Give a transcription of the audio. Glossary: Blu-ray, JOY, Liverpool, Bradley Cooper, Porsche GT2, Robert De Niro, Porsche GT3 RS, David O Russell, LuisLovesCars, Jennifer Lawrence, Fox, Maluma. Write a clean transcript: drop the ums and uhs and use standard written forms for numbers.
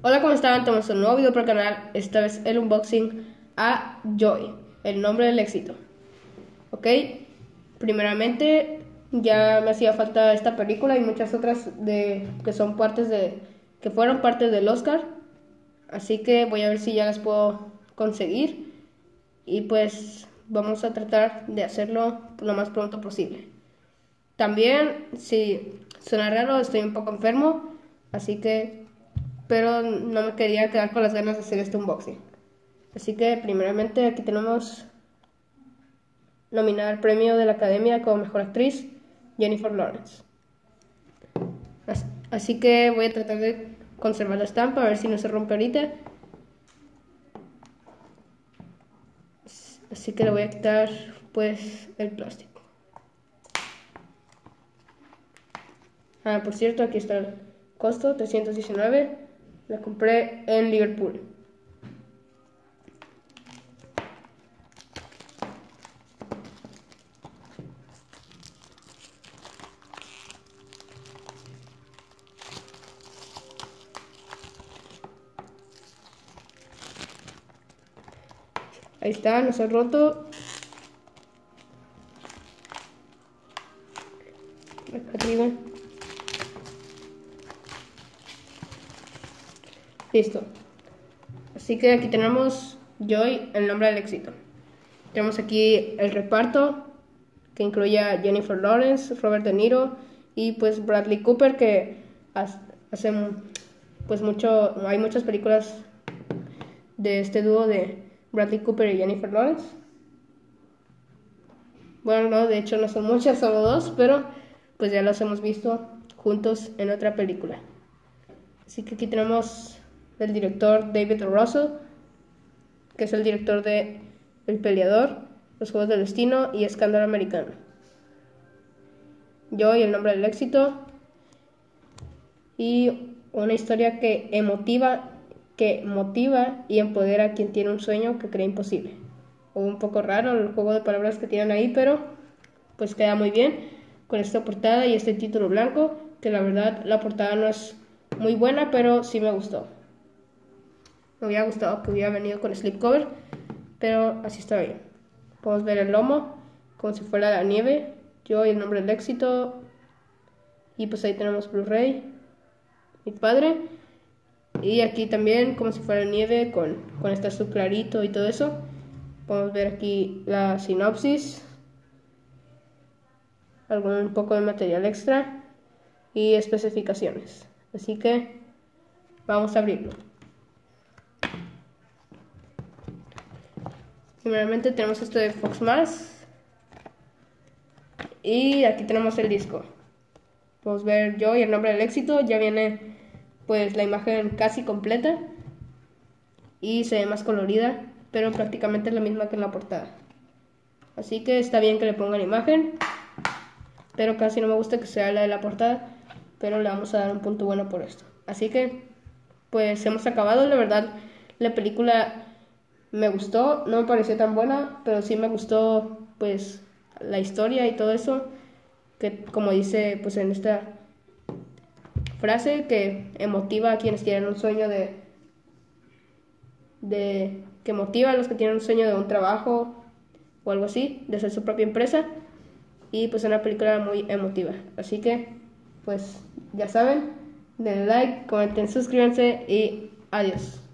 Hola, ¿cómo están? Estamos en un nuevo video para el canal. Esta vez el unboxing a JOY, el nombre del éxito. Ok, primeramente ya me hacía falta esta película y muchas otras que son partes que fueron partes del Oscar. Así que voy a ver si ya las puedo conseguir. Y pues vamos a tratar de hacerlo lo más pronto posible. También, si suena raro, estoy un poco enfermo, así que, pero no me quería quedar con las ganas de hacer este unboxing. Así que primeramente aquí tenemos nominada al premio de la Academia como Mejor Actriz, Jennifer Lawrence. Así que voy a tratar de conservar la estampa, a ver si no se rompe ahorita. Así que le voy a quitar pues el plástico. Ah, por cierto, aquí está el costo, $319. La compré en Liverpool. Ahí está, no se ha roto. Acá arriba. Listo. Así que aquí tenemos JOY, el nombre del éxito. Tenemos aquí el reparto, que incluye a Jennifer Lawrence, Robert De Niro y pues Bradley Cooper, que hace pues mucho, hay muchas películas de este dúo de Bradley Cooper y Jennifer Lawrence. Bueno, no, de hecho no son muchas, solo dos, pero pues ya los hemos visto juntos en otra película. Así que aquí tenemos el director David O Russell, que es el director de El Peleador, Los Juegos del Destino y Escándalo Americano. JOY, el nombre del éxito, y una historia que motiva y empodera a quien tiene un sueño que cree imposible. Un poco raro el juego de palabras que tienen ahí, pero pues queda muy bien con esta portada y este título blanco, que la verdad la portada no es muy buena, pero sí me gustó. Me hubiera gustado que hubiera venido con slipcover, pero así está bien. Podemos ver el lomo, como si fuera la nieve. JOY, el nombre del éxito. Y pues ahí tenemos Blu-ray, mi padre. Y aquí también, como si fuera nieve, con este azul clarito y todo eso. Podemos ver aquí la sinopsis, algún poco de material extra y especificaciones. Así que vamos a abrirlo. Primeramente tenemos esto de Fox más, y aquí tenemos el disco. Podemos ver JOY, el nombre del éxito. Ya viene pues la imagen casi completa y se ve más colorida, pero prácticamente es la misma que en la portada. Así que está bien que le pongan imagen, pero casi no me gusta que sea la de la portada, pero le vamos a dar un punto bueno por esto. Así que pues hemos acabado. La verdad, la película me gustó, no me pareció tan buena, pero sí me gustó pues la historia y todo eso, que como dice pues en esta frase, que motiva a quienes tienen un sueño que motiva a los que tienen un sueño de un trabajo o algo así, de ser su propia empresa. Y pues es una película muy emotiva. Así que pues ya saben, denle like, comenten, suscríbanse y adiós.